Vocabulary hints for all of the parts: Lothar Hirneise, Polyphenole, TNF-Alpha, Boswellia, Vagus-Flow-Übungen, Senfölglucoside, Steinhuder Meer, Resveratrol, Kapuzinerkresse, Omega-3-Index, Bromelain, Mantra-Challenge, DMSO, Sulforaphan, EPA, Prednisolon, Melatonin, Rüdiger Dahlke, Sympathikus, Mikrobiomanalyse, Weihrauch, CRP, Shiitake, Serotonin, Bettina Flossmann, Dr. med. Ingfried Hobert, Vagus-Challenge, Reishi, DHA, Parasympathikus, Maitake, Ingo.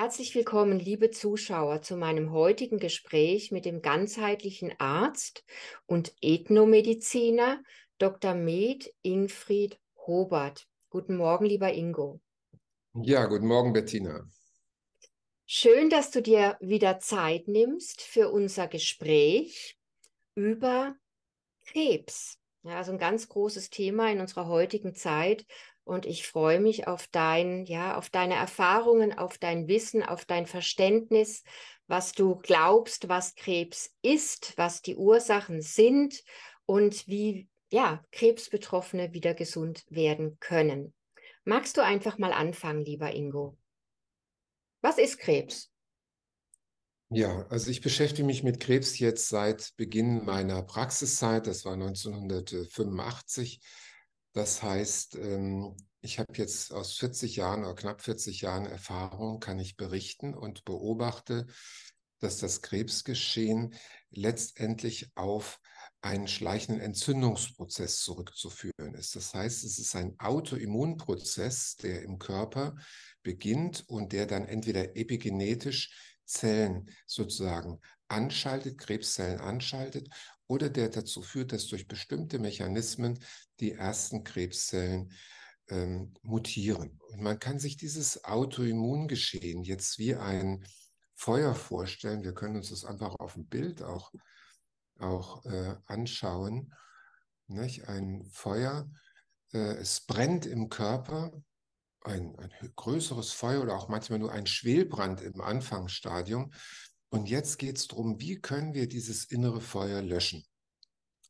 Herzlich willkommen, liebe Zuschauer, zu meinem heutigen Gespräch mit dem ganzheitlichen Arzt und Ethnomediziner Dr. med. Ingfried Hobert. Guten Morgen, lieber Ingo. Ja, guten Morgen, Bettina. Schön, dass du dir wieder Zeit nimmst für unser Gespräch über Krebs. Ja, also ein ganz großes Thema in unserer heutigen Zeit. Und ich freue mich auf deine Erfahrungen, auf dein Wissen, auf dein Verständnis, was du glaubst, was Krebs ist, was die Ursachen sind und wie Krebsbetroffene wieder gesund werden können. Magst du einfach mal anfangen, lieber Ingo? Was ist Krebs? Ja, also ich beschäftige mich mit Krebs jetzt seit Beginn meiner Praxiszeit. Das war 1985. Das heißt, ich habe jetzt aus 40 Jahren oder knapp 40 Jahren Erfahrung, kann ich berichten und beobachte, dass das Krebsgeschehen letztendlich auf einen schleichenden Entzündungsprozess zurückzuführen ist. Das heißt, es ist ein Autoimmunprozess, der im Körper beginnt und der dann entweder epigenetisch Zellen sozusagen anschaltet, Krebszellen anschaltet, oder der dazu führt, dass durch bestimmte Mechanismen die ersten Krebszellen mutieren. Und man kann sich dieses Autoimmungeschehen jetzt wie ein Feuer vorstellen. Wir können uns das einfach auf dem Bild auch anschauen. Nicht? Ein Feuer, es brennt im Körper, ein größeres Feuer oder auch manchmal nur ein Schwelbrand im Anfangsstadium. Und jetzt geht es darum, wie können wir dieses innere Feuer löschen?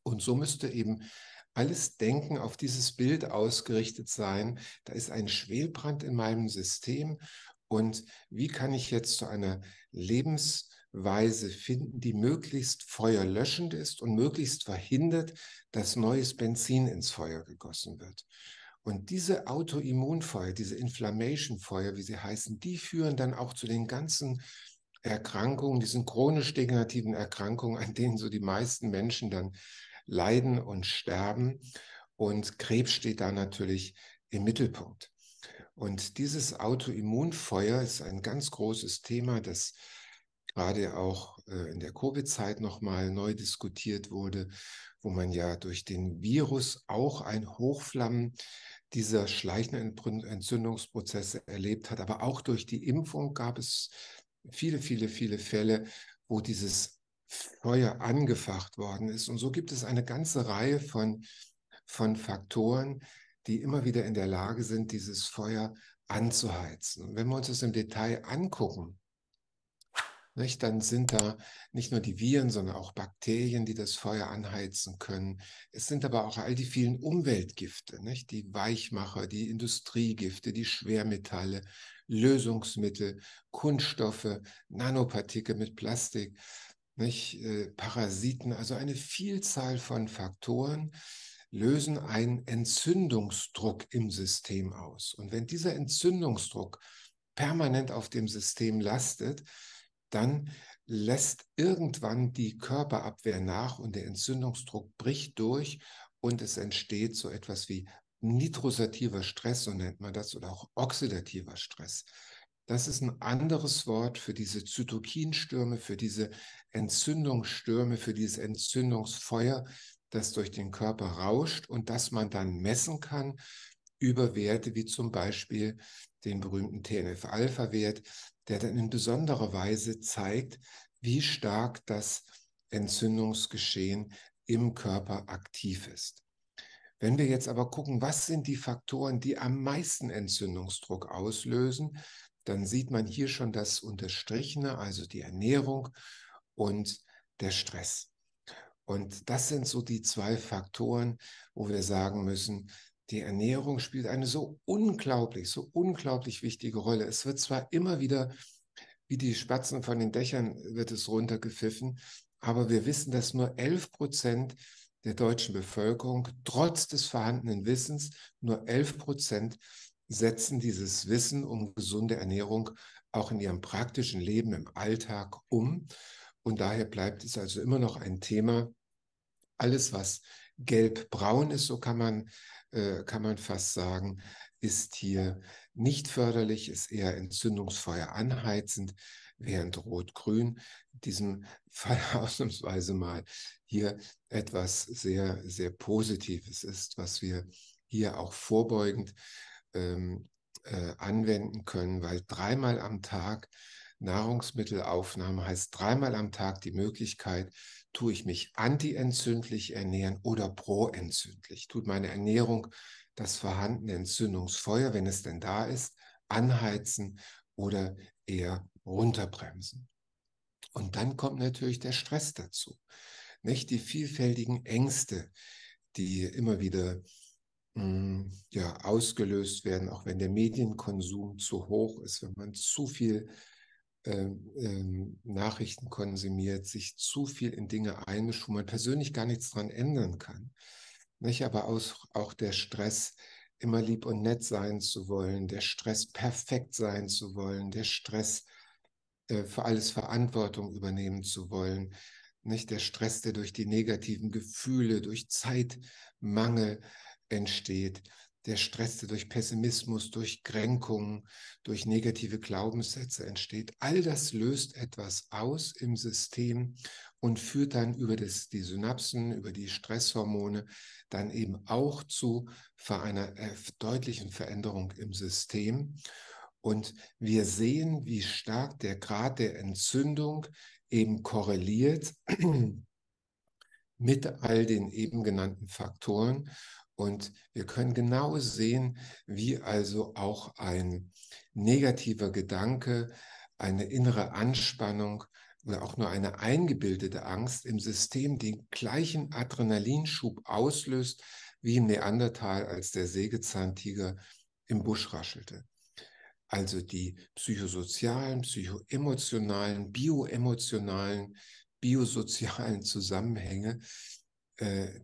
Und so müsste eben alles Denken auf dieses Bild ausgerichtet sein. Da ist ein Schwelbrand in meinem System. Und wie kann ich jetzt zu einer Lebensweise finden, die möglichst feuerlöschend ist und möglichst verhindert, dass neues Benzin ins Feuer gegossen wird? Und diese Autoimmunfeuer, diese Inflammation-Feuer, wie sie heißen, die führen dann auch zu den ganzen Erkrankungen, diesen chronisch degenerativen Erkrankungen, an denen so die meisten Menschen dann leiden und sterben. Und Krebs steht da natürlich im Mittelpunkt. Und dieses Autoimmunfeuer ist ein ganz großes Thema, das gerade auch in der Covid-Zeit nochmal neu diskutiert wurde, wo man ja durch den Virus auch ein Hochflammen dieser schleichenden Entzündungsprozesse erlebt hat. Aber auch durch die Impfung gab es viele, viele, viele Fälle, wo dieses Feuer angefacht worden ist. Und so gibt es eine ganze Reihe von Faktoren, die immer wieder in der Lage sind, dieses Feuer anzuheizen. Und wenn wir uns das im Detail angucken, nicht, dann sind da nicht nur die Viren, sondern auch Bakterien, die das Feuer anheizen können. Es sind aber auch all die vielen Umweltgifte, nicht? Die Weichmacher, die Industriegifte, die Schwermetalle, Lösungsmittel, Kunststoffe, Nanopartikel mit Plastik, nicht? Parasiten, also eine Vielzahl von Faktoren lösen einen Entzündungsdruck im System aus. Und wenn dieser Entzündungsdruck permanent auf dem System lastet, dann lässt irgendwann die Körperabwehr nach und der Entzündungsdruck bricht durch und es entsteht so etwas wie nitrosativer Stress, so nennt man das, oder auch oxidativer Stress. Das ist ein anderes Wort für diese Zytokinstürme, für diese Entzündungsstürme, für dieses Entzündungsfeuer, das durch den Körper rauscht und das man dann messen kann über Werte wie zum Beispiel den berühmten TNF-Alpha-Wert, der dann in besonderer Weise zeigt, wie stark das Entzündungsgeschehen im Körper aktiv ist. Wenn wir jetzt aber gucken, was sind die Faktoren, die am meisten Entzündungsdruck auslösen, dann sieht man hier schon das Unterstrichene, also die Ernährung und der Stress. Und das sind so die zwei Faktoren, wo wir sagen müssen, die Ernährung spielt eine so unglaublich wichtige Rolle. Es wird zwar immer wieder, wie die Spatzen von den Dächern, wird es runtergepfiffen, aber wir wissen, dass nur 11% der deutschen Bevölkerung, trotz des vorhandenen Wissens, nur 11% setzen dieses Wissen um gesunde Ernährung auch in ihrem praktischen Leben, im Alltag um. Und daher bleibt es also immer noch ein Thema. Alles, was gelb-braun ist, so kann man fast sagen, ist hier nicht förderlich, ist eher Entzündungsfeuer anheizend, während Rot-Grün in diesem Fall ausnahmsweise mal hier etwas sehr, sehr Positives ist, was wir hier auch vorbeugend anwenden können, weil dreimal am Tag Nahrungsmittelaufnahme heißt dreimal am Tag die Möglichkeit, tue ich mich antientzündlich ernähren oder proentzündlich. Tut meine Ernährung das vorhandene Entzündungsfeuer, wenn es denn da ist, anheizen oder eher runterbremsen. Und dann kommt natürlich der Stress dazu. Nicht? Die vielfältigen Ängste, die immer wieder ausgelöst werden, auch wenn der Medienkonsum zu hoch ist, wenn man zu viel Nachrichten konsumiert, sich zu viel in Dinge einmischt, wo man persönlich gar nichts dran ändern kann. Nicht? Aber auch der Stress, immer lieb und nett sein zu wollen, der Stress, perfekt sein zu wollen, der Stress, für alles Verantwortung übernehmen zu wollen, nicht? Der Stress, der durch die negativen Gefühle, durch Zeitmangel entsteht, der Stress, der durch Pessimismus, durch Kränkungen, durch negative Glaubenssätze entsteht, all das löst etwas aus im System und führt dann über die Synapsen, über die Stresshormone dann eben auch zu einer deutlichen Veränderung im System. Und wir sehen, wie stark der Grad der Entzündung eben korreliert mit all den eben genannten Faktoren. Und wir können genau sehen, wie also auch ein negativer Gedanke, eine innere Anspannung oder auch nur eine eingebildete Angst im System den gleichen Adrenalinschub auslöst, wie im Neandertal, als der Sägezahntiger im Busch raschelte. Also die psychosozialen, psychoemotionalen, bioemotionalen, biosozialen Zusammenhänge,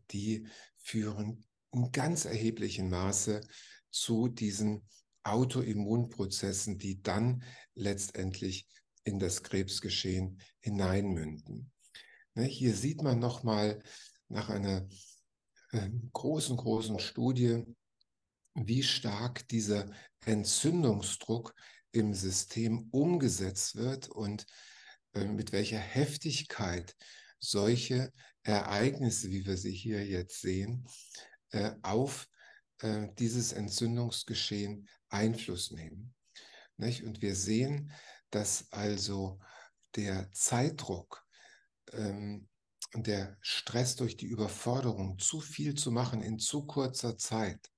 die führen in ganz erheblichem Maße zu diesen Autoimmunprozessen, die dann letztendlich in das Krebsgeschehen hineinmünden. Hier sieht man nochmal nach einer großen, großen Studie, wie stark dieser Entzündungsdruck im System umgesetzt wird und mit welcher Heftigkeit solche Ereignisse, wie wir sie hier jetzt sehen, auf dieses Entzündungsgeschehen Einfluss nehmen. Nicht? Und wir sehen, dass also der Zeitdruck und der Stress durch die Überforderung, zu viel zu machen in zu kurzer Zeit,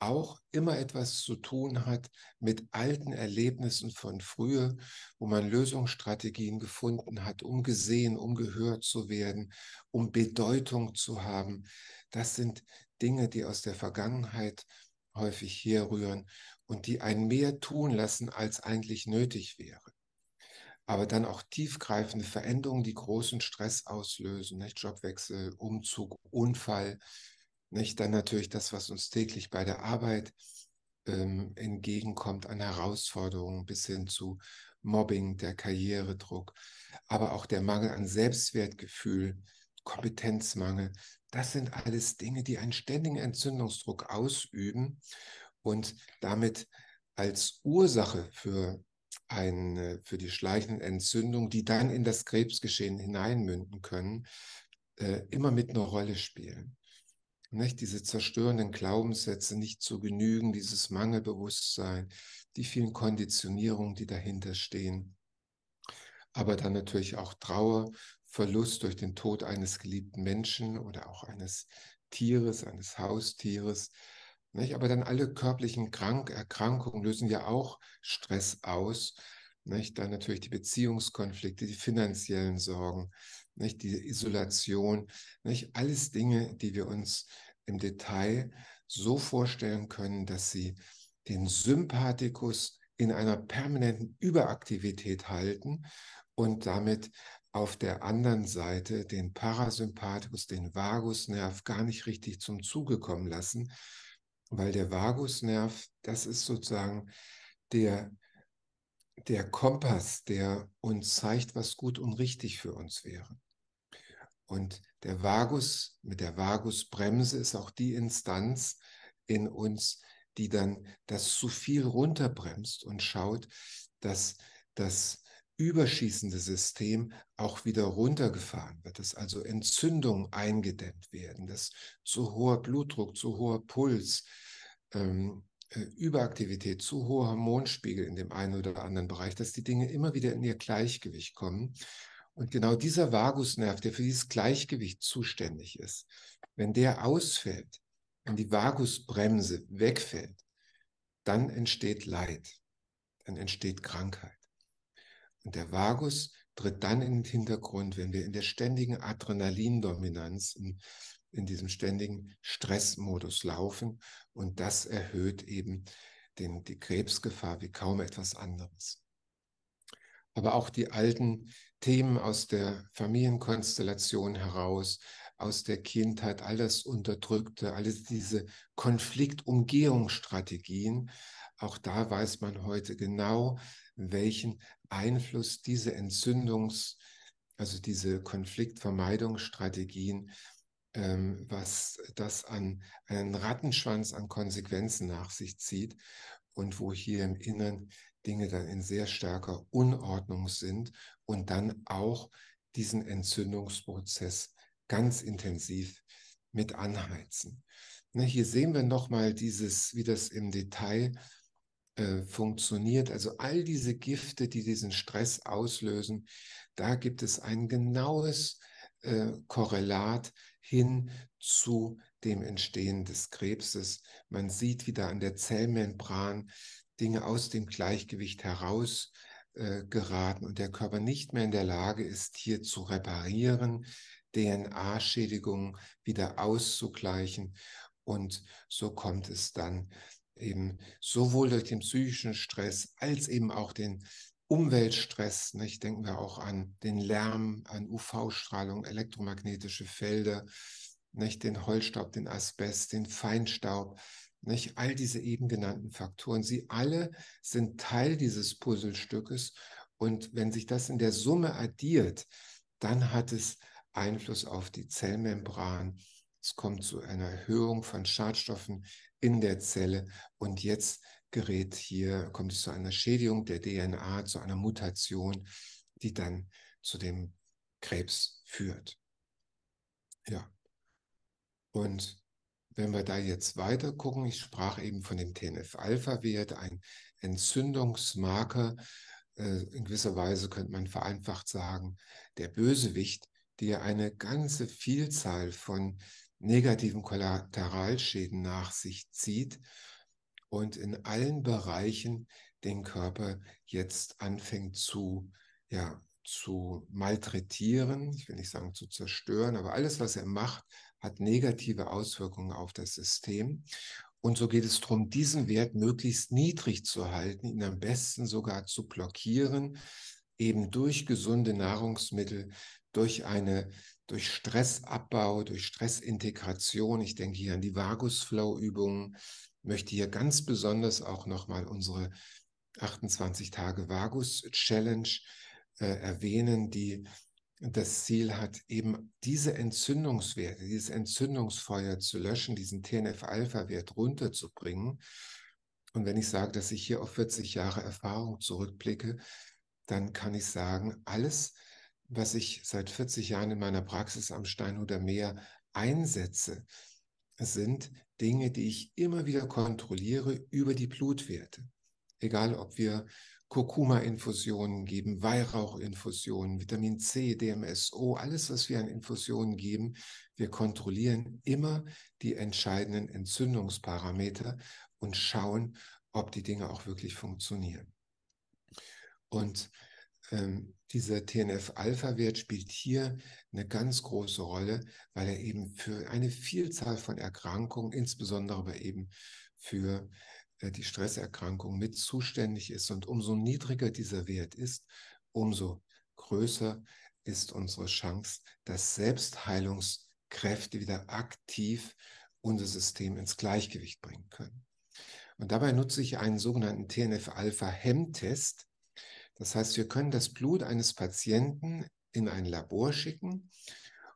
auch immer etwas zu tun hat mit alten Erlebnissen von früher, wo man Lösungsstrategien gefunden hat, um gesehen, um gehört zu werden, um Bedeutung zu haben. Das sind Dinge, die aus der Vergangenheit häufig herrühren und die einen mehr tun lassen, als eigentlich nötig wäre. Aber dann auch tiefgreifende Veränderungen, die großen Stress auslösen, nicht? Jobwechsel, Umzug, Unfall, nicht? Dann natürlich das, was uns täglich bei der Arbeit entgegenkommt an Herausforderungen bis hin zu Mobbing, der Karrieredruck, aber auch der Mangel an Selbstwertgefühl, Kompetenzmangel. Das sind alles Dinge, die einen ständigen Entzündungsdruck ausüben und damit als Ursache für die schleichenden Entzündungen, die dann in das Krebsgeschehen hineinmünden können, immer mit einer Rolle spielen. Nicht? Diese zerstörenden Glaubenssätze, nicht zu genügen, dieses Mangelbewusstsein, die vielen Konditionierungen, die dahinter stehen, aber dann natürlich auch Trauer, Verlust durch den Tod eines geliebten Menschen oder auch eines Tieres, eines Haustieres. Nicht? Aber dann alle körperlichen Erkrankungen lösen ja auch Stress aus. Nicht? Dann natürlich die Beziehungskonflikte, die finanziellen Sorgen, nicht? Die Isolation. Nicht? Alles Dinge, die wir uns im Detail so vorstellen können, dass sie den Sympathikus in einer permanenten Überaktivität halten und damit auf der anderen Seite den Parasympathikus, den Vagusnerv, gar nicht richtig zum Zuge kommen lassen, weil der Vagusnerv, das ist sozusagen der Kompass, der uns zeigt, was gut und richtig für uns wäre. Und der Vagus, mit der Vagusbremse ist auch die Instanz in uns, die dann das zu viel runterbremst und schaut, dass das überschießende System auch wieder runtergefahren wird, dass also Entzündungen eingedämmt werden, dass zu hoher Blutdruck, zu hoher Puls, Überaktivität, zu hoher Hormonspiegel in dem einen oder anderen Bereich, dass die Dinge immer wieder in ihr Gleichgewicht kommen. Und genau dieser Vagusnerv, der für dieses Gleichgewicht zuständig ist, wenn der ausfällt, wenn die Vagusbremse wegfällt, dann entsteht Leid, dann entsteht Krankheit. Und der Vagus tritt dann in den Hintergrund, wenn wir in der ständigen Adrenalindominanz, in diesem ständigen Stressmodus laufen. Und das erhöht eben die Krebsgefahr wie kaum etwas anderes. Aber auch die alten Themen aus der Familienkonstellation heraus, aus der Kindheit, all das Unterdrückte, all diese Konfliktumgehungsstrategien, auch da weiß man heute genau, welchen Einfluss diese diese Konfliktvermeidungsstrategien, was das an einen Rattenschwanz an Konsequenzen nach sich zieht und wo hier im Innern Dinge dann in sehr starker Unordnung sind und dann auch diesen Entzündungsprozess ganz intensiv mit anheizen. Ne, hier sehen wir nochmal wie das im Detail funktioniert. Also all diese Gifte, die diesen Stress auslösen, da gibt es ein genaues Korrelat hin zu dem Entstehen des Krebses. Man sieht wieder an der Zellmembran Dinge aus dem Gleichgewicht heraus geraten und der Körper nicht mehr in der Lage ist, hier zu reparieren, DNA-Schädigungen wieder auszugleichen. Und so kommt es dann eben sowohl durch den psychischen Stress als eben auch den Umweltstress, nicht? Denken wir auch an den Lärm, an UV-Strahlung, elektromagnetische Felder, nicht? Den Holzstaub, den Asbest, den Feinstaub, nicht? All diese eben genannten Faktoren, sie alle sind Teil dieses Puzzlestückes und wenn sich das in der Summe addiert, dann hat es Einfluss auf die Zellmembran. Es kommt zu einer Erhöhung von Schadstoffen in der Zelle und jetzt kommt es zu einer Schädigung der DNA, zu einer Mutation, die dann zu dem Krebs führt. Ja. Und wenn wir da jetzt weiter gucken, ich sprach eben von dem TNF-Alpha-Wert, ein Entzündungsmarker, in gewisser Weise könnte man vereinfacht sagen, der Bösewicht, der eine ganze Vielzahl von negativen Kollateralschäden nach sich zieht und in allen Bereichen den Körper jetzt anfängt zu malträtieren, ich will nicht sagen zu zerstören, aber alles, was er macht, hat negative Auswirkungen auf das System. Und so geht es darum, diesen Wert möglichst niedrig zu halten, ihn am besten sogar zu blockieren, eben durch gesunde Nahrungsmittel, durch Stressabbau, durch Stressintegration. Ich denke hier an die Vagus-Flow-Übungen, möchte hier ganz besonders auch nochmal unsere 28 Tage Vagus-Challenge erwähnen, die das Ziel hat, eben diese Entzündungswerte, dieses Entzündungsfeuer zu löschen, diesen TNF-Alpha-Wert runterzubringen. Und wenn ich sage, dass ich hier auf 40 Jahre Erfahrung zurückblicke, dann kann ich sagen, alles, was ich seit 40 Jahren in meiner Praxis am Steinhuder Meer einsetze, sind Dinge, die ich immer wieder kontrolliere über die Blutwerte. Egal, ob wir Kurkuma-Infusionen geben, Weihrauch-Infusionen, Vitamin C, DMSO, alles, was wir an Infusionen geben, wir kontrollieren immer die entscheidenden Entzündungsparameter und schauen, ob die Dinge auch wirklich funktionieren. Und dieser TNF-Alpha-Wert spielt hier eine ganz große Rolle, weil er eben für eine Vielzahl von Erkrankungen, insbesondere aber eben für die Stresserkrankung mit zuständig ist. Und umso niedriger dieser Wert ist, umso größer ist unsere Chance, dass Selbstheilungskräfte wieder aktiv unser System ins Gleichgewicht bringen können. Und dabei nutze ich einen sogenannten TNF-Alpha-Hemmtest. Das heißt, wir können das Blut eines Patienten in ein Labor schicken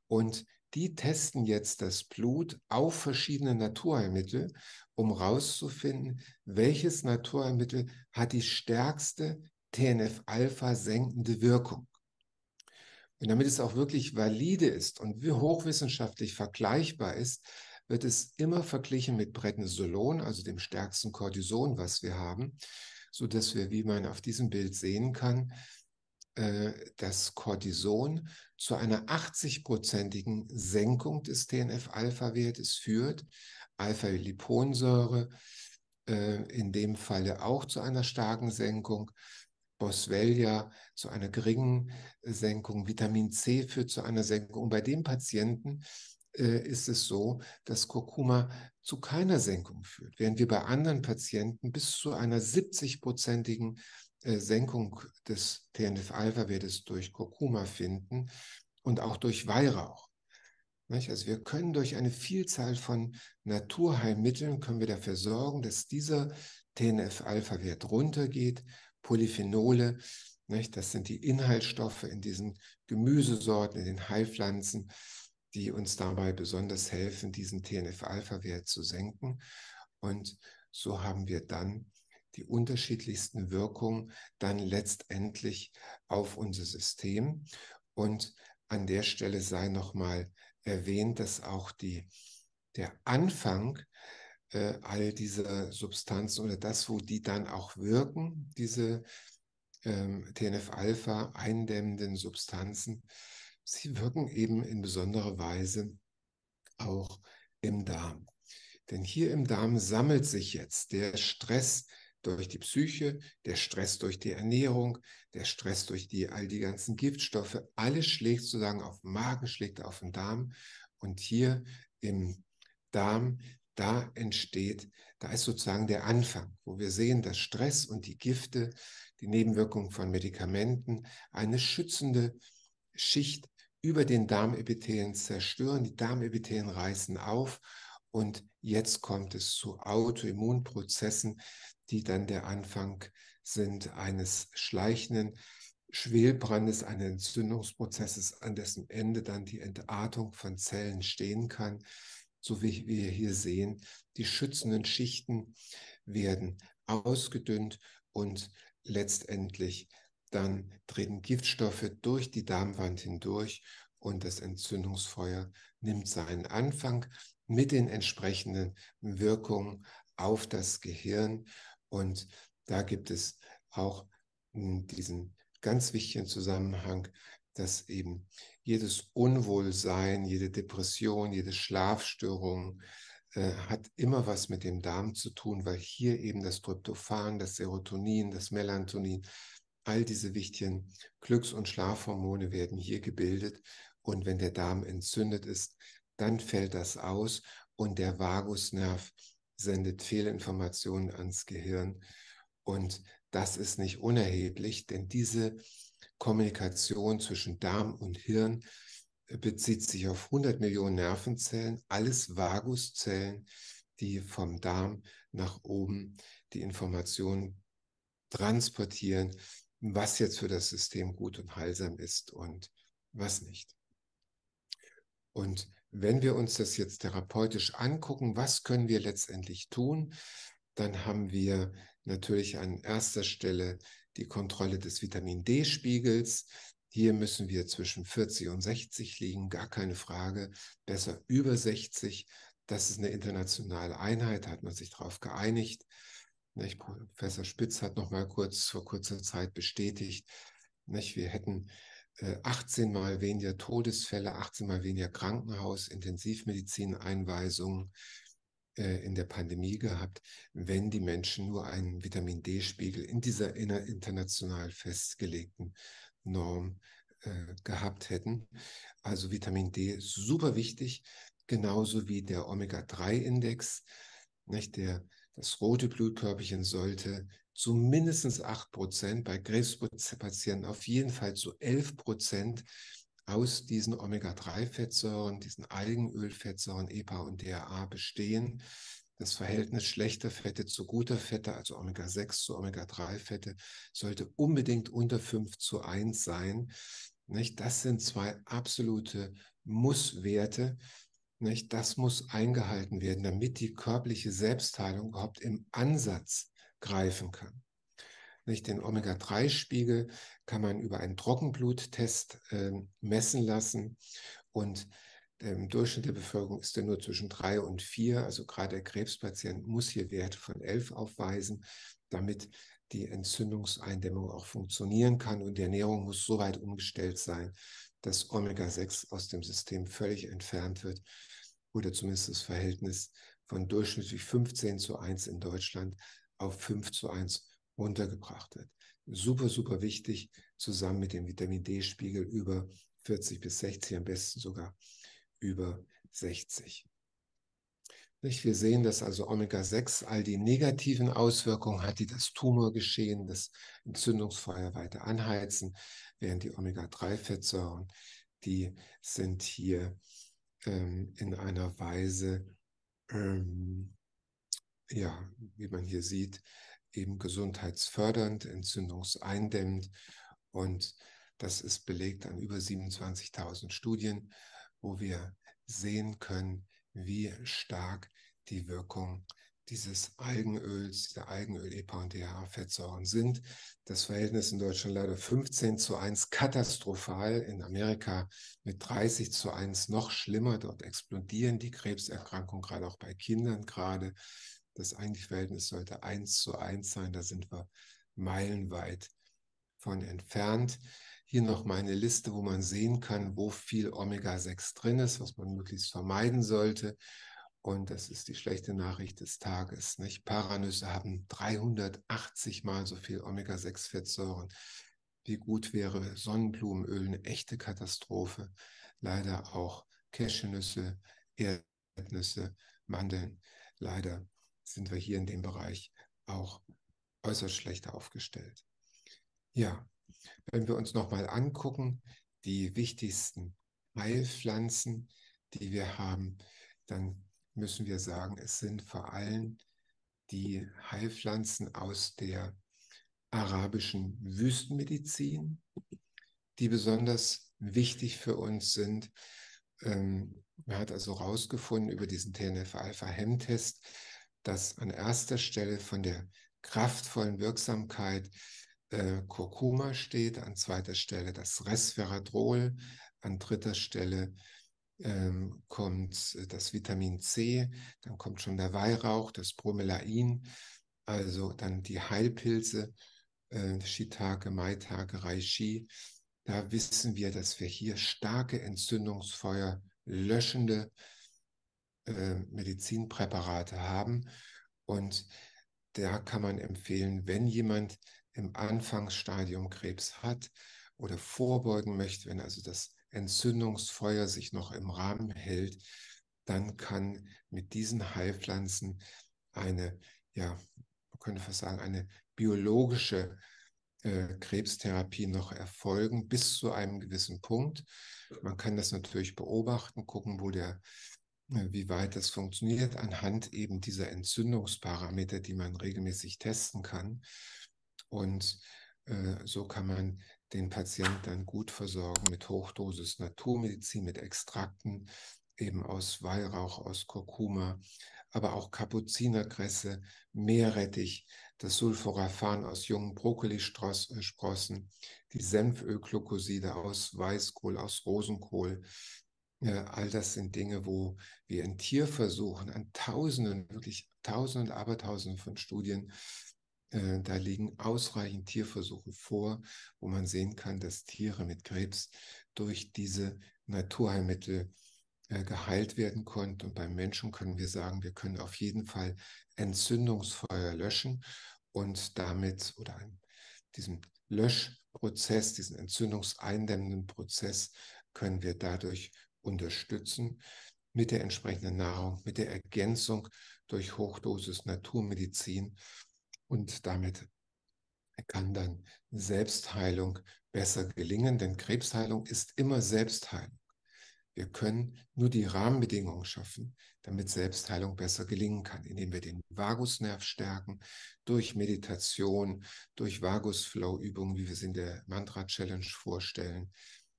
und Die testen jetzt das Blut auf verschiedene Naturheilmittel, um herauszufinden, welches Naturheilmittel hat die stärkste TNF-Alpha senkende Wirkung. Und damit es auch wirklich valide ist und hochwissenschaftlich vergleichbar ist, wird es immer verglichen mit Prednisolon, also dem stärksten Cortison, was wir haben, sodass wir, wie man auf diesem Bild sehen kann, das Cortison zu einer 80-prozentigen Senkung des TNF-Alpha-Wertes führt, Alpha-Liponsäure in dem Falle auch zu einer starken Senkung, Boswellia zu einer geringen Senkung, Vitamin C führt zu einer Senkung. Und bei dem Patienten ist es so, dass Kurkuma zu keiner Senkung führt, während wir bei anderen Patienten bis zu einer 70-prozentigen Senkung des TNF-Alpha-Wertes durch Kurkuma finden und auch durch Weihrauch. Also wir können durch eine Vielzahl von Naturheilmitteln, können wir dafür sorgen, dass dieser TNF-Alpha-Wert runtergeht. Polyphenole, das sind die Inhaltsstoffe in diesen Gemüsesorten, in den Heilpflanzen, die uns dabei besonders helfen, diesen TNF-Alpha-Wert zu senken. Und so haben wir dann die unterschiedlichsten Wirkungen dann letztendlich auf unser System. Und an der Stelle sei nochmal erwähnt, dass auch der Anfang all dieser Substanzen oder das, wo die dann auch wirken, diese TNF-Alpha eindämmenden Substanzen, sie wirken eben in besonderer Weise auch im Darm. Denn hier im Darm sammelt sich jetzt der Stress durch die Psyche, der Stress durch die Ernährung, der Stress durch all die ganzen Giftstoffe, alles schlägt sozusagen auf den Magen, schlägt auf den Darm. Und hier im Darm, da ist sozusagen der Anfang, wo wir sehen, dass Stress und die Gifte, die Nebenwirkungen von Medikamenten, eine schützende Schicht über den Darmepithelien zerstören. Die Darmepithelien reißen auf und jetzt kommt es zu Autoimmunprozessen, die dann der Anfang sind eines schleichenden Schwelbrandes, eines Entzündungsprozesses, an dessen Ende dann die Entartung von Zellen stehen kann. So wie wir hier sehen, die schützenden Schichten werden ausgedünnt und letztendlich dann treten Giftstoffe durch die Darmwand hindurch und das Entzündungsfeuer nimmt seinen Anfang mit den entsprechenden Wirkungen auf das Gehirn. Und da gibt es auch diesen ganz wichtigen Zusammenhang, dass eben jedes Unwohlsein, jede Depression, jede Schlafstörung hat immer was mit dem Darm zu tun, weil hier eben das Tryptophan, das Serotonin, das Melatonin, all diese wichtigen Glücks- und Schlafhormone werden hier gebildet. Und wenn der Darm entzündet ist, dann fällt das aus und der Vagusnerv sendet Fehlinformationen ans Gehirn. Und das ist nicht unerheblich, denn diese Kommunikation zwischen Darm und Hirn bezieht sich auf 100 Millionen Nervenzellen, alles Vaguszellen, die vom Darm nach oben die Informationen transportieren, was jetzt für das System gut und heilsam ist und was nicht. Und wenn wir uns das jetzt therapeutisch angucken, was können wir letztendlich tun, dann haben wir natürlich an erster Stelle die Kontrolle des Vitamin-D-Spiegels. Hier müssen wir zwischen 40 und 60 liegen, gar keine Frage, besser über 60. Das ist eine internationale Einheit, da hat man sich darauf geeinigt. Professor Spitz hat noch mal vor kurzer Zeit bestätigt, wir hätten 18 Mal weniger Todesfälle, 18 Mal weniger Krankenhaus-, Intensivmedizin-Einweisungen in der Pandemie gehabt, wenn die Menschen nur einen Vitamin-D-Spiegel in dieser international festgelegten Norm gehabt hätten. Also Vitamin D ist super wichtig, genauso wie der Omega-3-Index. Das rote Blutkörperchen sollte zu mindestens 8%, bei Krebspatienten auf jeden Fall zu 11% aus diesen Omega-3-Fettsäuren, diesen Algenölfettsäuren EPA und DHA bestehen. Das Verhältnis schlechter Fette zu guter Fette, also Omega-6 zu Omega-3-Fette, sollte unbedingt unter 5:1 sein. Nicht? Das sind zwei absolute Musswerte. Nicht? Das muss eingehalten werden, damit die körperliche Selbstheilung überhaupt im Ansatz greifen kann. Nicht? Den Omega-3-Spiegel kann man über einen Trockenbluttest messen lassen und im Durchschnitt der Bevölkerung ist er nur zwischen 3 und 4. Also gerade der Krebspatient muss hier Werte von 11 aufweisen, damit die Entzündungseindämmung auch funktionieren kann. Und die Ernährung muss so weit umgestellt sein, dass Omega-6 aus dem System völlig entfernt wird oder zumindest das Verhältnis von durchschnittlich 15:1 in Deutschland auf 5:1 runtergebracht wird. Super, super wichtig, zusammen mit dem Vitamin-D-Spiegel über 40 bis 60, am besten sogar über 60. Wir sehen, dass also Omega-6 all die negativen Auswirkungen hat, die das Tumorgeschehen, das Entzündungsfeuer weiter anheizen, während die Omega-3-Fettsäuren, die sind hier in einer Weise, ja, wie man hier sieht, eben gesundheitsfördernd, entzündungseindämmend, und das ist belegt an über 27.000 Studien, wo wir sehen können, wie stark die Wirkung dieses Algenöls, der Algenöl, EPA und DHA-Fettsäuren sind. Das Verhältnis in Deutschland leider 15:1, katastrophal. In Amerika mit 30:1 noch schlimmer. Dort explodieren die Krebserkrankungen, gerade auch bei Kindern gerade. Das eigentliche Verhältnis sollte 1:1 sein. Da sind wir meilenweit von entfernt. Hier noch meine Liste, wo man sehen kann, wo viel Omega-6 drin ist, was man möglichst vermeiden sollte. Und das ist die schlechte Nachricht des Tages. Nicht? Paranüsse haben 380 Mal so viel Omega-6-Fettsäuren. Wie gut wäre Sonnenblumenöl, eine echte Katastrophe. Leider auch Cashewnüsse, Erdnüsse, Mandeln. Leider sind wir hier in dem Bereich auch äußerst schlecht aufgestellt. Ja. Wenn wir uns nochmal angucken, die wichtigsten Heilpflanzen, die wir haben, dann müssen wir sagen, es sind vor allem die Heilpflanzen aus der arabischen Wüstenmedizin, die besonders wichtig für uns sind. Man hat also herausgefunden über diesen TNF-Alpha-Hemmtest, dass an erster Stelle von der kraftvollen Wirksamkeit Kurkuma steht, an zweiter Stelle das Resveratrol, an dritter Stelle kommt das Vitamin C, dann kommt schon der Weihrauch, das Bromelain, also dann die Heilpilze, Shiitake, Maitake, Reishi. Da wissen wir, dass wir hier starke Entzündungsfeuer löschende Medizinpräparate haben, und da kann man empfehlen, wenn jemand im Anfangsstadium Krebs hat oder vorbeugen möchte, wenn also das Entzündungsfeuer sich noch im Rahmen hält, dann kann mit diesen Heilpflanzen eine, ja, man könnte fast sagen, eine biologische Krebstherapie noch erfolgen, bis zu einem gewissen Punkt. Man kann das natürlich beobachten, gucken, wo der, wie weit das funktioniert, anhand eben dieser Entzündungsparameter, die man regelmäßig testen kann. Und so kann man den Patienten dann gut versorgen mit Hochdosis Naturmedizin, mit Extrakten, eben aus Weihrauch, aus Kurkuma, aber auch Kapuzinerkresse, Meerrettich, das Sulforaphan aus jungen Brokkolisprossen, die Senfölglucoside aus Weißkohl, aus Rosenkohl. All das sind Dinge, wo wir in Tierversuchen an Tausenden, wirklich Tausenden und Abertausenden von Studien, da liegen ausreichend Tierversuche vor, wo man sehen kann, dass Tiere mit Krebs durch diese Naturheilmittel geheilt werden konnten. Und beim Menschen können wir sagen, wir können auf jeden Fall Entzündungsfeuer löschen und damit, oder in diesem Löschprozess, diesen entzündungseindämmenden Prozess, können wir dadurch unterstützen mit der entsprechenden Nahrung, mit der Ergänzung durch Hochdosis Naturmedizin. Und damit kann dann Selbstheilung besser gelingen, denn Krebsheilung ist immer Selbstheilung. Wir können nur die Rahmenbedingungen schaffen, damit Selbstheilung besser gelingen kann, indem wir den Vagusnerv stärken, durch Meditation, durch Vagus-Flow-Übungen, wie wir es in der Mantra-Challenge vorstellen,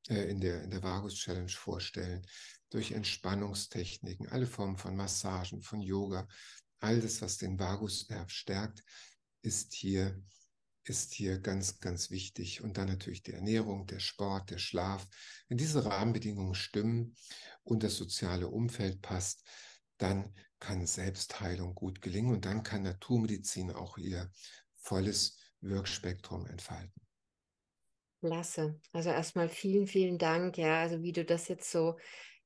in der Vagus-Challenge vorstellen, durch Entspannungstechniken, alle Formen von Massagen, von Yoga, all das, was den Vagusnerv stärkt, ist hier ganz, ganz wichtig. Und dann natürlich die Ernährung, der Sport, der Schlaf. Wenn diese Rahmenbedingungen stimmen und das soziale Umfeld passt, dann kann Selbstheilung gut gelingen und dann kann Naturmedizin auch ihr volles Wirkspektrum entfalten. Klasse. Also erstmal vielen, vielen Dank. Ja, also wie du das jetzt so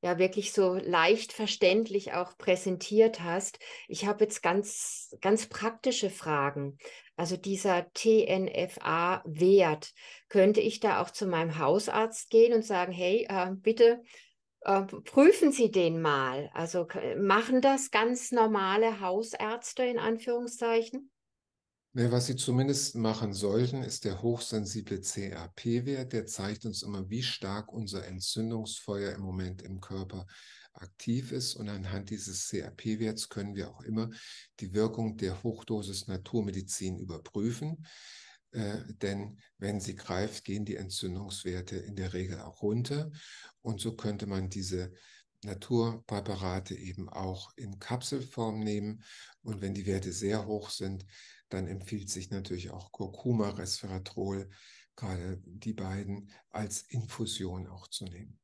ja wirklich so leicht verständlich auch präsentiert hast. Ich habe jetzt ganz, ganz praktische Fragen. Also dieser TNF-Alpha-Wert, könnte ich da auch zu meinem Hausarzt gehen und sagen, hey, bitte prüfen Sie den mal. Also machen das ganz normale Hausärzte in Anführungszeichen? Ja, was Sie zumindest machen sollten, ist der hochsensible CRP-Wert. Der zeigt uns immer, wie stark unser Entzündungsfeuer im Moment im Körper aktiv ist. Und anhand dieses CRP-Werts können wir auch immer die Wirkung der Hochdosis Naturmedizin überprüfen. Denn wenn sie greift, gehen die Entzündungswerte in der Regel auch runter. Und so könnte man diese Naturpräparate eben auch in Kapselform nehmen. Und wenn die Werte sehr hoch sind, dann empfiehlt sich natürlich auch Kurkuma, Resveratrol, gerade die beiden als Infusion auch zu nehmen.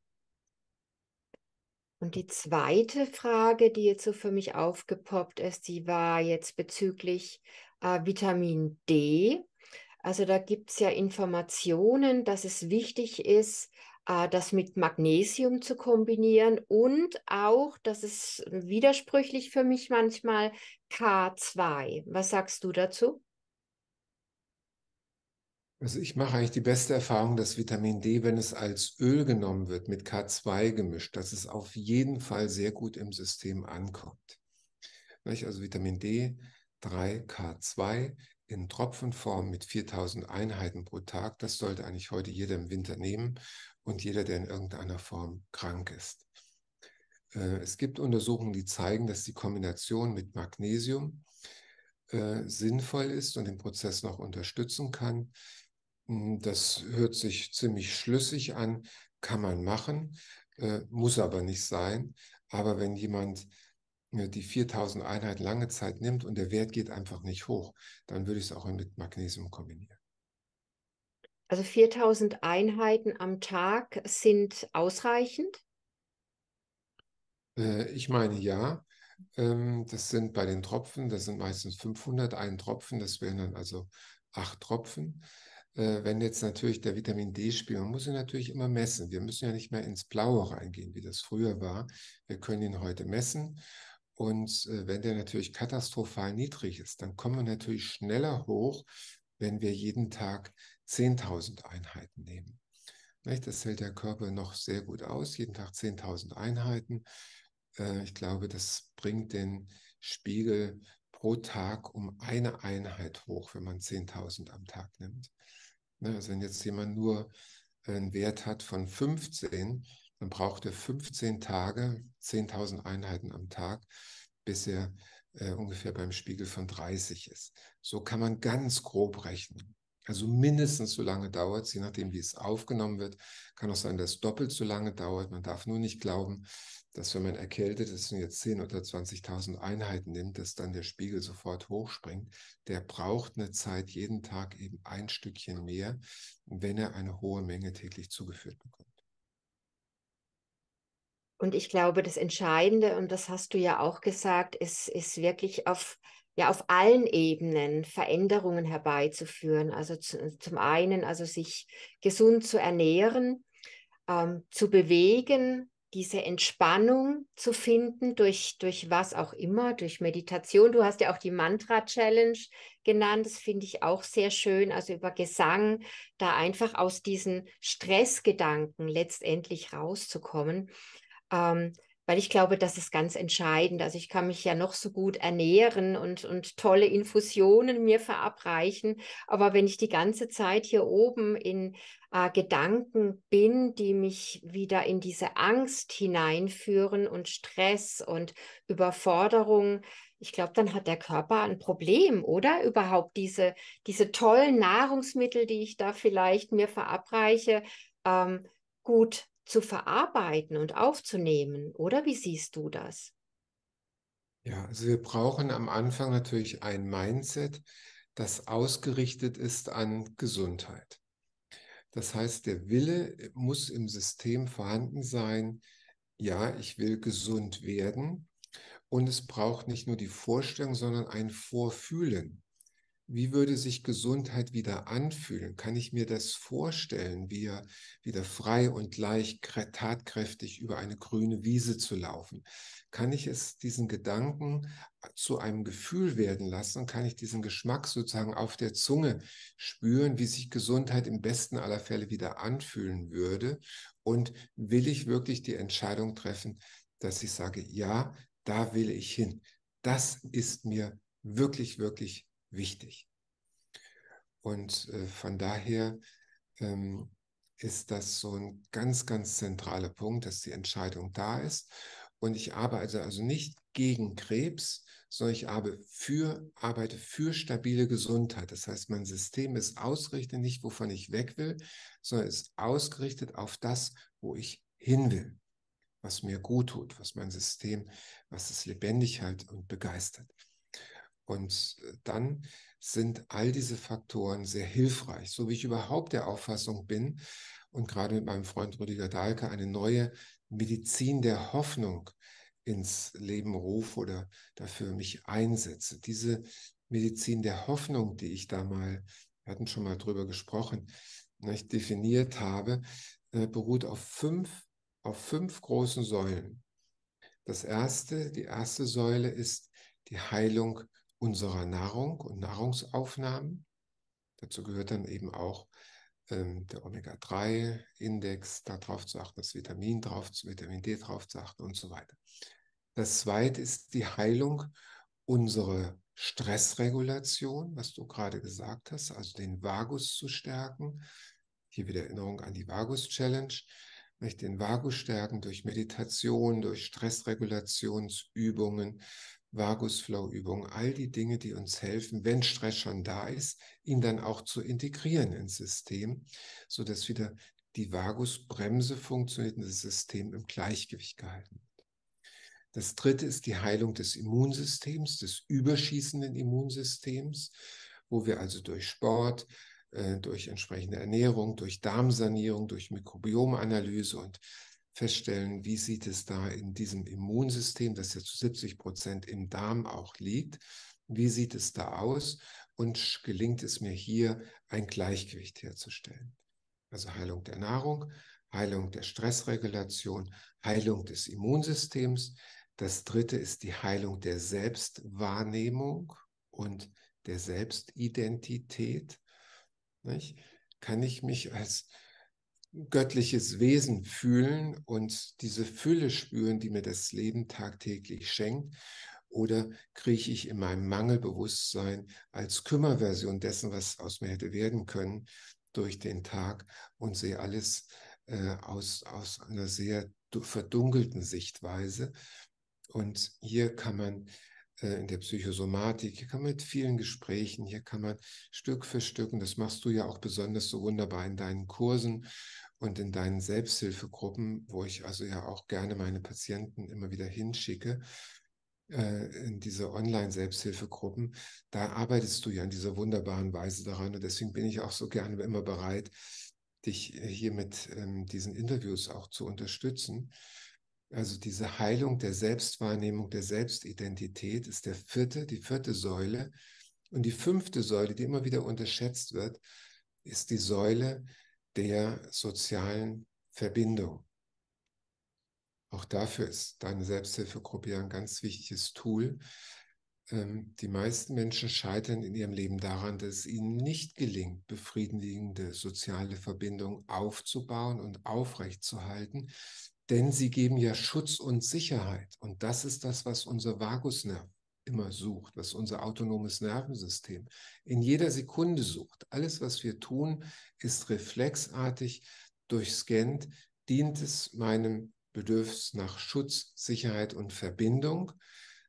Und die zweite Frage, die jetzt so für mich aufgepoppt ist, die war jetzt bezüglich Vitamin D. Also da gibt es ja Informationen, dass es wichtig ist, das mit Magnesium zu kombinieren und auch, das ist widersprüchlich für mich manchmal, K2. Was sagst du dazu? Also ich mache eigentlich die beste Erfahrung, dass Vitamin D, wenn es als Öl genommen wird, mit K2 gemischt, dass es auf jeden Fall sehr gut im System ankommt. Also Vitamin D, 3K2 in Tropfenform mit 4000 Einheiten pro Tag. Das sollte eigentlich heute jeder im Winter nehmen. Und jeder, der in irgendeiner Form krank ist. Es gibt Untersuchungen, die zeigen, dass die Kombination mit Magnesium sinnvoll ist und den Prozess noch unterstützen kann. Das hört sich ziemlich schlüssig an, kann man machen, muss aber nicht sein. Aber wenn jemand die 4000 Einheiten lange Zeit nimmt und der Wert geht einfach nicht hoch, dann würde ich es auch mit Magnesium kombinieren. Also 4000 Einheiten am Tag sind ausreichend? Ich meine ja. Das sind bei den Tropfen, das sind meistens 500, ein Tropfen, das wären dann also 8 Tropfen. Wenn jetzt natürlich der Vitamin D-Spiegel, man muss ihn natürlich immer messen. Wir müssen ja nicht mehr ins Blaue reingehen, wie das früher war. Wir können ihn heute messen. Und wenn der natürlich katastrophal niedrig ist, dann kommen wir natürlich schneller hoch, wenn wir jeden Tag 10.000 Einheiten nehmen. Das hält der Körper noch sehr gut aus, jeden Tag 10.000 Einheiten. Ich glaube, das bringt den Spiegel pro Tag um eine Einheit hoch, wenn man 10.000 am Tag nimmt. Also wenn jetzt jemand nur einen Wert hat von 15, dann braucht er 15 Tage, 10.000 Einheiten am Tag, bis er ungefähr beim Spiegel von 30 ist. So kann man ganz grob rechnen. Also mindestens so lange dauert es, je nachdem, wie es aufgenommen wird. Kann auch sein, dass es doppelt so lange dauert. Man darf nur nicht glauben, dass wenn man erkältet ist und jetzt 10.000 oder 20.000 Einheiten nimmt, dass dann der Spiegel sofort hochspringt. Der braucht eine Zeit, jeden Tag eben ein Stückchen mehr, wenn er eine hohe Menge täglich zugeführt bekommt. Und ich glaube, das Entscheidende, und das hast du ja auch gesagt, ist wirklich auf allen Ebenen Veränderungen herbeizuführen. Also zum einen, also sich gesund zu ernähren, zu bewegen, diese Entspannung zu finden durch was auch immer, durch Meditation. Du hast ja auch die Mantra-Challenge genannt, das finde ich auch sehr schön. Also über Gesang, da einfach aus diesen Stressgedanken letztendlich rauszukommen. Weil ich glaube, das ist ganz entscheidend. Also ich kann mich ja noch so gut ernähren und tolle Infusionen mir verabreichen. Aber wenn ich die ganze Zeit hier oben in Gedanken bin, die mich wieder in diese Angst hineinführen und Stress und Überforderung, ich glaube, dann hat der Körper ein Problem, oder? Überhaupt diese tollen Nahrungsmittel, die ich da vielleicht mir verabreiche, gut zu verarbeiten und aufzunehmen, oder wie siehst du das? Ja, also wir brauchen am Anfang natürlich ein Mindset, das ausgerichtet ist an Gesundheit. Das heißt, der Wille muss im System vorhanden sein, ja, ich will gesund werden, und es braucht nicht nur die Vorstellung, sondern ein Vorfühlen. Wie würde sich Gesundheit wieder anfühlen? Kann ich mir das vorstellen, wieder frei und leicht tatkräftig über eine grüne Wiese zu laufen? Kann ich es, diesen Gedanken, zu einem Gefühl werden lassen? Kann ich diesen Geschmack sozusagen auf der Zunge spüren, wie sich Gesundheit im besten aller Fälle wieder anfühlen würde? Und will ich wirklich die Entscheidung treffen, dass ich sage, ja, da will ich hin. Das ist mir wirklich, wirklich wichtig. Und von daher ist das so ein ganz, ganz zentraler Punkt, dass die Entscheidung da ist. Und ich arbeite also nicht gegen Krebs, sondern ich arbeite für stabile Gesundheit. Das heißt, mein System ist ausgerichtet, nicht wovon ich weg will, sondern ist ausgerichtet auf das, wo ich hin will, was mir gut tut, was mein System, was es lebendig hält und begeistert. Und dann sind all diese Faktoren sehr hilfreich, so wie ich überhaupt der Auffassung bin und gerade mit meinem Freund Rüdiger Dahlke eine neue Medizin der Hoffnung ins Leben rufe oder dafür mich einsetze. Diese Medizin der Hoffnung, die ich da mal, wir hatten schon mal drüber gesprochen, nicht definiert habe, beruht auf fünf großen Säulen. Die erste Säule ist die Heilung unserer Nahrung und Nahrungsaufnahmen. Dazu gehört dann eben auch der Omega-3-Index, darauf zu achten, das Vitamin D drauf zu achten und so weiter. Das zweite ist die Heilung unserer Stressregulation, was du gerade gesagt hast, also den Vagus zu stärken. Hier wieder Erinnerung an die Vagus-Challenge. Den Vagus stärken durch Meditation, durch Stressregulationsübungen, Vagus-Flow-Übungen, all die Dinge, die uns helfen, wenn Stress schon da ist, ihn dann auch zu integrieren ins System, sodass wieder die Vagusbremse funktioniert und das System im Gleichgewicht gehalten wird. Das dritte ist die Heilung des Immunsystems, des überschießenden Immunsystems, wo wir also durch Sport, durch entsprechende Ernährung, durch Darmsanierung, durch Mikrobiomanalyse und feststellen, wie sieht es da in diesem Immunsystem, das ja zu 70% im Darm auch liegt, wie sieht es da aus und gelingt es mir hier, ein Gleichgewicht herzustellen. Also Heilung der Nahrung, Heilung der Stressregulation, Heilung des Immunsystems. Das dritte ist die Heilung der Selbstwahrnehmung und der Selbstidentität. Nicht? Kann ich mich als göttliches Wesen fühlen und diese Fülle spüren, die mir das Leben tagtäglich schenkt, oder krieche ich in meinem Mangelbewusstsein als Kümmerversion dessen, was aus mir hätte werden können, durch den Tag und sehe alles aus einer sehr verdunkelten Sichtweise. Und hier kann man in der Psychosomatik, hier kann man mit vielen Gesprächen, hier kann man Stück für Stück, und das machst du ja auch besonders so wunderbar in deinen Kursen und in deinen Selbsthilfegruppen, wo ich also ja auch gerne meine Patienten immer wieder hinschicke, in diese Online-Selbsthilfegruppen, da arbeitest du ja in dieser wunderbaren Weise daran, und deswegen bin ich auch so gerne immer bereit, dich hier mit diesen Interviews auch zu unterstützen. Also diese Heilung der Selbstwahrnehmung, der Selbstidentität ist die vierte Säule. Und die fünfte Säule, die immer wieder unterschätzt wird, ist die Säule der sozialen Verbindung. Auch dafür ist deine Selbsthilfegruppe ja ein ganz wichtiges Tool. Die meisten Menschen scheitern in ihrem Leben daran, dass es ihnen nicht gelingt, befriedigende soziale Verbindungen aufzubauen und aufrechtzuerhalten. Denn sie geben ja Schutz und Sicherheit. Und das ist das, was unser Vagusnerv immer sucht, was unser autonomes Nervensystem in jeder Sekunde sucht. Alles, was wir tun, ist reflexartig durchscannt, dient es meinem Bedürfnis nach Schutz, Sicherheit und Verbindung,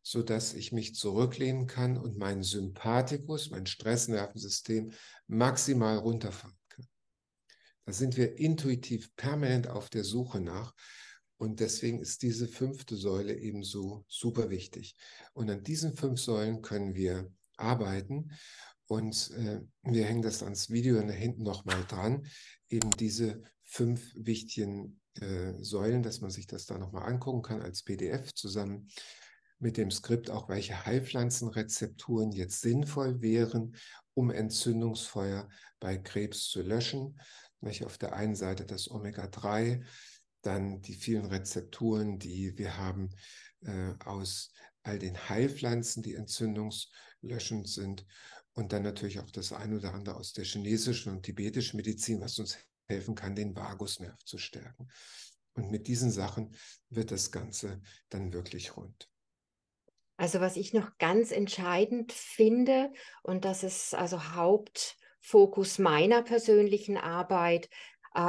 sodass ich mich zurücklehnen kann und mein Sympathikus, mein Stressnervensystem maximal runterfahren kann. Da sind wir intuitiv permanent auf der Suche nach. Und deswegen ist diese 5. Säule eben so super wichtig. Und an diesen 5 Säulen können wir arbeiten. Und wir hängen das ans Video hinten nochmal dran. Eben diese 5 wichtigen Säulen, dass man sich das da nochmal angucken kann als PDF zusammen mit dem Skript, auch welche Heilpflanzenrezepturen jetzt sinnvoll wären, um Entzündungsfeuer bei Krebs zu löschen. Nämlich auf der einen Seite das Omega-3, dann die vielen Rezepturen, die wir haben aus all den Heilpflanzen, die entzündungslöschend sind. Und dann natürlich auch das ein oder andere aus der chinesischen und tibetischen Medizin, was uns helfen kann, den Vagusnerv zu stärken. Und mit diesen Sachen wird das Ganze dann wirklich rund. Also was ich noch ganz entscheidend finde, und das ist also Hauptfokus meiner persönlichen Arbeit,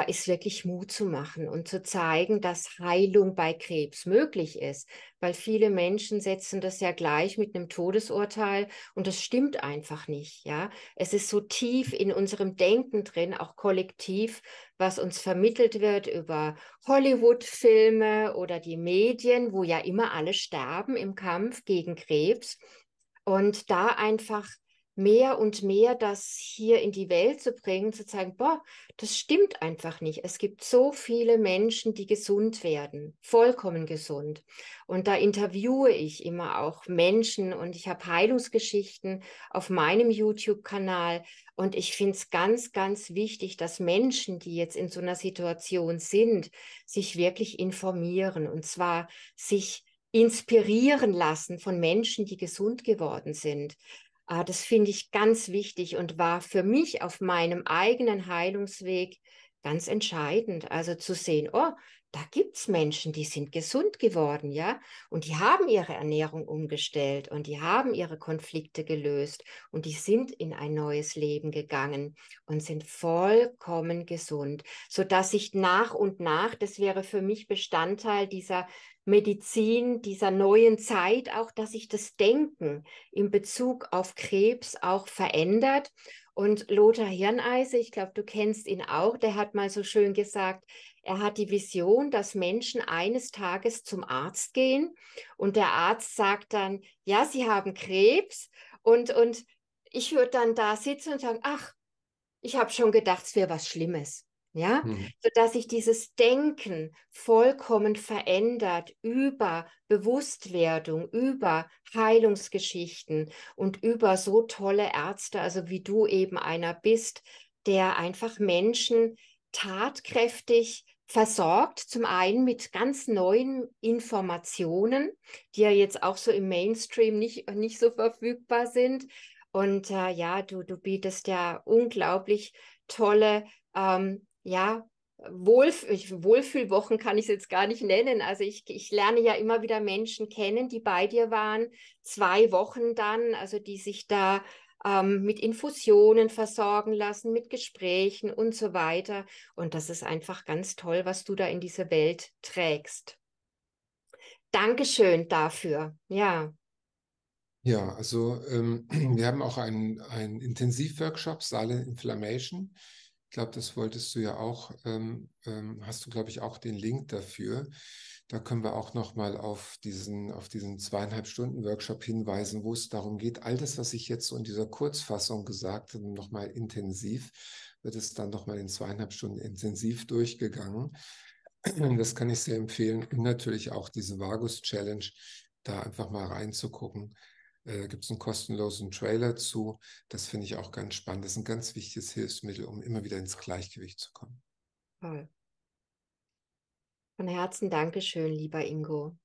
ist wirklich Mut zu machen und zu zeigen, dass Heilung bei Krebs möglich ist. Weil viele Menschen setzen das ja gleich mit einem Todesurteil und das stimmt einfach nicht. Ja? Es ist so tief in unserem Denken drin, auch kollektiv, was uns vermittelt wird über Hollywood-Filme oder die Medien, wo ja immer alle sterben im Kampf gegen Krebs. Und da einfach mehr und mehr das hier in die Welt zu bringen, zu zeigen, boah, das stimmt einfach nicht. Es gibt so viele Menschen, die gesund werden, vollkommen gesund. Und da interviewe ich immer auch Menschen und ich habe Heilungsgeschichten auf meinem YouTube-Kanal. Und ich finde es ganz, ganz wichtig, dass Menschen, die jetzt in so einer Situation sind, sich wirklich informieren und zwar sich inspirieren lassen von Menschen, die gesund geworden sind. Das finde ich ganz wichtig und war für mich auf meinem eigenen Heilungsweg ganz entscheidend. Also zu sehen, oh, da gibt es Menschen, die sind gesund geworden, ja, und die haben ihre Ernährung umgestellt und die haben ihre Konflikte gelöst und die sind in ein neues Leben gegangen und sind vollkommen gesund, sodass ich nach und nach, das wäre für mich Bestandteil dieser Medizin, dieser neuen Zeit auch, dass sich das Denken in Bezug auf Krebs auch verändert. Und Lothar Hirneise, ich glaube, du kennst ihn auch, der hat mal so schön gesagt, er hat die Vision, dass Menschen eines Tages zum Arzt gehen und der Arzt sagt dann, ja, sie haben Krebs und ich würde dann da sitzen und sagen, ach, ich habe schon gedacht, es wäre was Schlimmes. Ja, sodass sich dieses Denken vollkommen verändert über Bewusstwerdung, über Heilungsgeschichten und über so tolle Ärzte, also wie du eben einer bist, der einfach Menschen tatkräftig versorgt, zum einen mit ganz neuen Informationen, die ja jetzt auch so im Mainstream nicht so verfügbar sind. Und ja, du bietest ja unglaublich tolle ja, Wohlfühlwochen kann ich es jetzt gar nicht nennen. Also ich lerne ja immer wieder Menschen kennen, die bei dir waren, 2 Wochen dann, also die sich da mit Infusionen versorgen lassen, mit Gesprächen und so weiter. Und das ist einfach ganz toll, was du da in diese Welt trägst. Dankeschön dafür, ja. Ja, also wir haben auch einen Intensivworkshop, Silent Inflammation. Ich glaube, das wolltest du ja auch, hast du, glaube ich, auch den Link dafür. Da können wir auch nochmal auf diesen 2,5-Stunden-Workshop hinweisen, wo es darum geht, all das, was ich jetzt so in dieser Kurzfassung gesagt habe, nochmal intensiv, wird es dann nochmal in 2,5 Stunden intensiv durchgegangen. Das kann ich sehr empfehlen. Und natürlich auch diese Vagus-Challenge, da einfach mal reinzugucken. Gibt es einen kostenlosen Trailer zu. Das finde ich auch ganz spannend. Das ist ein ganz wichtiges Hilfsmittel, um immer wieder ins Gleichgewicht zu kommen. Toll. Von Herzen Dankeschön, lieber Ingo.